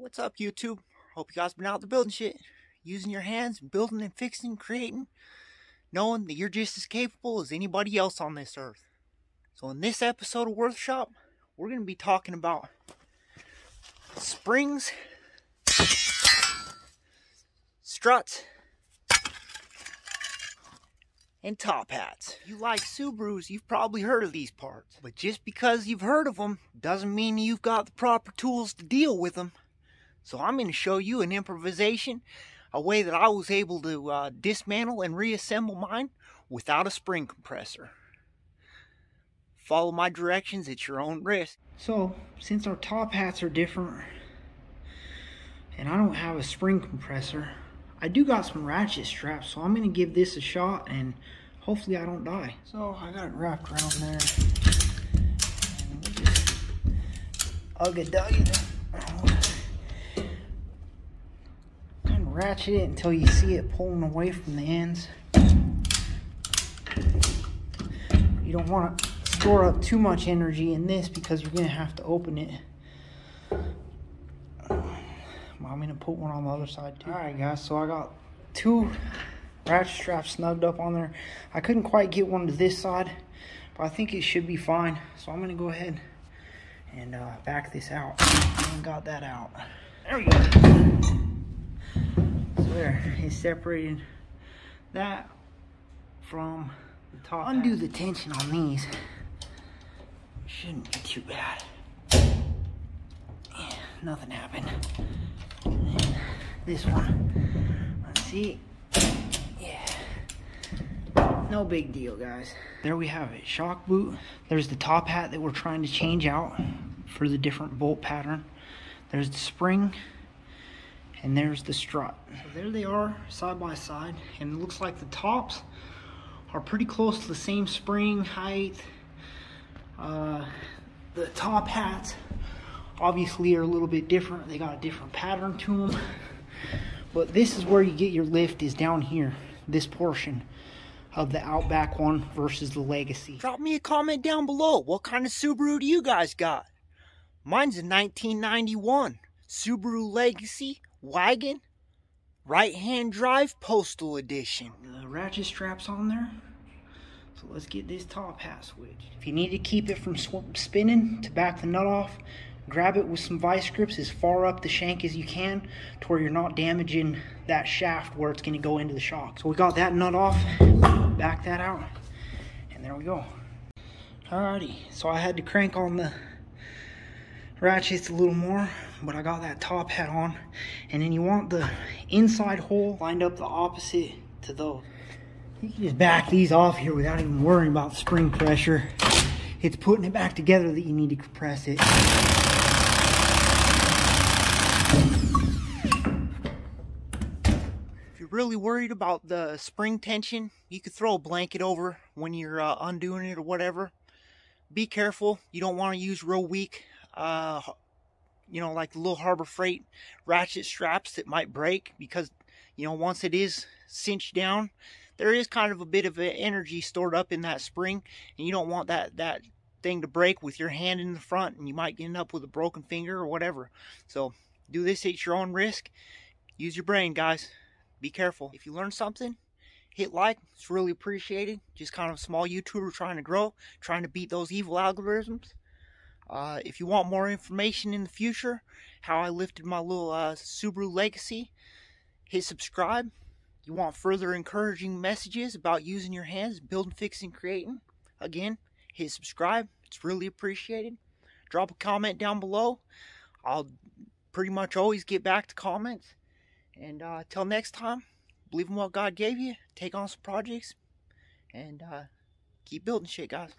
What's up, YouTube? Hope you guys been out there building shit. Using your hands, building and fixing, creating. Knowing that you're just as capable as anybody else on this earth. So in this episode of Workshop, we're going to be talking about springs, struts, and top hats. If you like Subarus, you've probably heard of these parts. But just because you've heard of them, doesn't mean you've got the proper tools to deal with them. So I'm going to show you an improvisation, a way that I was able to dismantle and reassemble mine without a spring compressor. Follow my directions at your own risk. So, since our top hats are different, and I don't have a spring compressor, I do got some ratchet straps, so I'm going to give this a shot, and hopefully I don't die. So, I got it wrapped around there, and we'll just ugga-dugga it. Ratchet it until you see it pulling away from the ends. You don't want to store up too much energy in this because you're going to have to open it. I'm going to put one on the other side too. Alright guys, so I got two ratchet straps snugged up on there. I couldn't quite get one to this side, but I think it should be fine. So I'm going to go ahead and back this out. And got that out. There we go. There, it's separated that from the top. Undo the tension on these. Shouldn't be too bad. Yeah, nothing happened. And then this one. Let's see. Yeah. No big deal, guys. There we have it. Shock boot. There's the top hat that we're trying to change out for the different bolt pattern. There's the spring. And there's the strut. So there they are, side by side, and it looks like the tops are pretty close to the same spring height. The top hats obviously are a little bit different. They got a different pattern to them. But this is where you get your lift, is down here, this portion of the Outback one versus the Legacy. Drop me a comment down below. What kind of Subaru do you guys got? Mine's a 1991 Subaru Legacy wagon, right-hand drive, postal edition. The ratchet straps on there. So let's get this top hat switched. If you need to keep it from spinning, to back the nut off, grab it with some vice grips as far up the shank as you can to where you're not damaging that shaft where it's going to go into the shock. So we got that nut off, back that out, and there we go. Alrighty, so I had to crank on the ratchets a little more, but I got that top hat on, and then you want the inside hole lined up the opposite to those. You can just back these off here without even worrying about spring pressure. It's putting it back together that you need to compress it. If you're really worried about the spring tension, you could throw a blanket over when you're undoing it or whatever. Be careful, you don't want to use real weak you know, like the little Harbor Freight ratchet straps that might break, because, you know, once it is cinched down, there is kind of a bit of energy stored up in that spring, and you don't want that thing to break with your hand in the front, and you might end up with a broken finger or whatever. So do this at your own risk. Use your brain, guys. Be careful. If you learned something, hit like. It's really appreciated. Just kind of a small YouTuber trying to grow, trying to beat those evil algorithms. If you want more information in the future, how I lifted my little Subaru Legacy, hit subscribe. You want further encouraging messages about using your hands, building, fixing, creating, again, hit subscribe. It's really appreciated. Drop a comment down below. I'll pretty much always get back to comments. And till next time, believe in what God gave you, take on some projects, and keep building shit, guys.